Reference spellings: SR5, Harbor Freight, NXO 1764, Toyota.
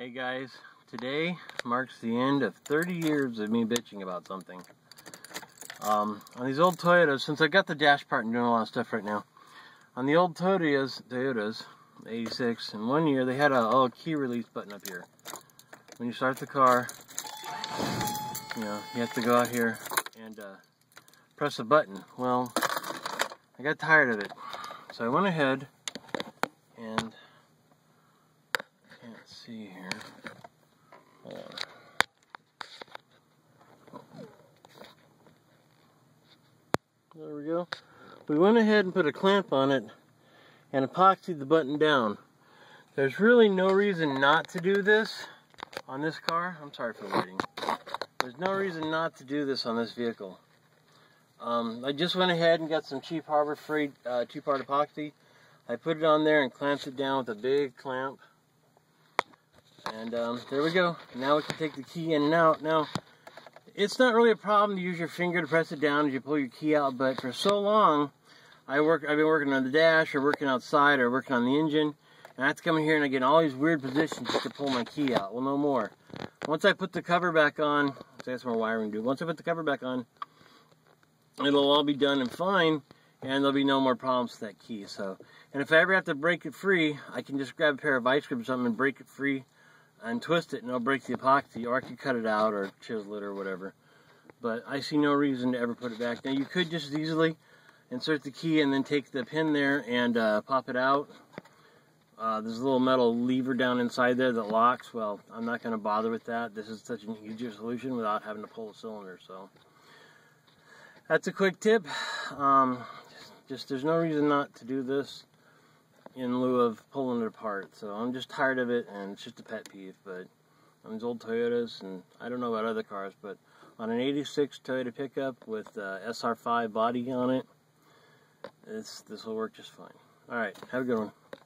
Hey guys, today marks the end of 30 years of me bitching about something. On these old Toyotas, since I got the dash part and doing a lot of stuff right now, on the old Toyotas, 86, in one year they had a little key release button up here. When you start the car, you know, you have to go out here and press a button. Well, I got tired of it, so I went ahead and see here. Hold on. There we go. We went ahead and put a clamp on it and epoxied the button down. There's really no reason not to do this on this car. I'm sorry for waiting. There's no reason not to do this on this vehicle. I just went ahead and got some cheap Harbor Freight two-part epoxy. I put it on there and clamped it down with a big clamp. And there we go. Now we can take the key in and out. Now, it's not really a problem to use your finger to press it down as you pull your key out, but for so long, I've been working on the dash, or working outside, or working on the engine, and I have to come in here and I get in all these weird positions just to pull my key out. Well, no more. Once I put the cover back on, so that's more wiring to do. Once I put the cover back on, it'll all be done and fine, and there'll be no more problems with that key. So, and if I ever have to break it free, I can just grab a pair of vice grips or something and break it free, and twist it and it'll break the epoxy, or I could cut it out or chisel it or whatever. But I see no reason to ever put it back. Now you could just as easily insert the key and then take the pin there and pop it out. There's a little metal lever down inside there that locks. Well, I'm not going to bother with that. This is such an easier solution without having to pull a cylinder. So that's a quick tip. Just there's no reason not to do this in lieu of pulling it apart. So I'm just tired of it, and it's just a pet peeve. But on these old Toyotas, and I don't know about other cars, but on an 86 Toyota pickup with SR5 body on it, this will work just fine. Alright, have a good one.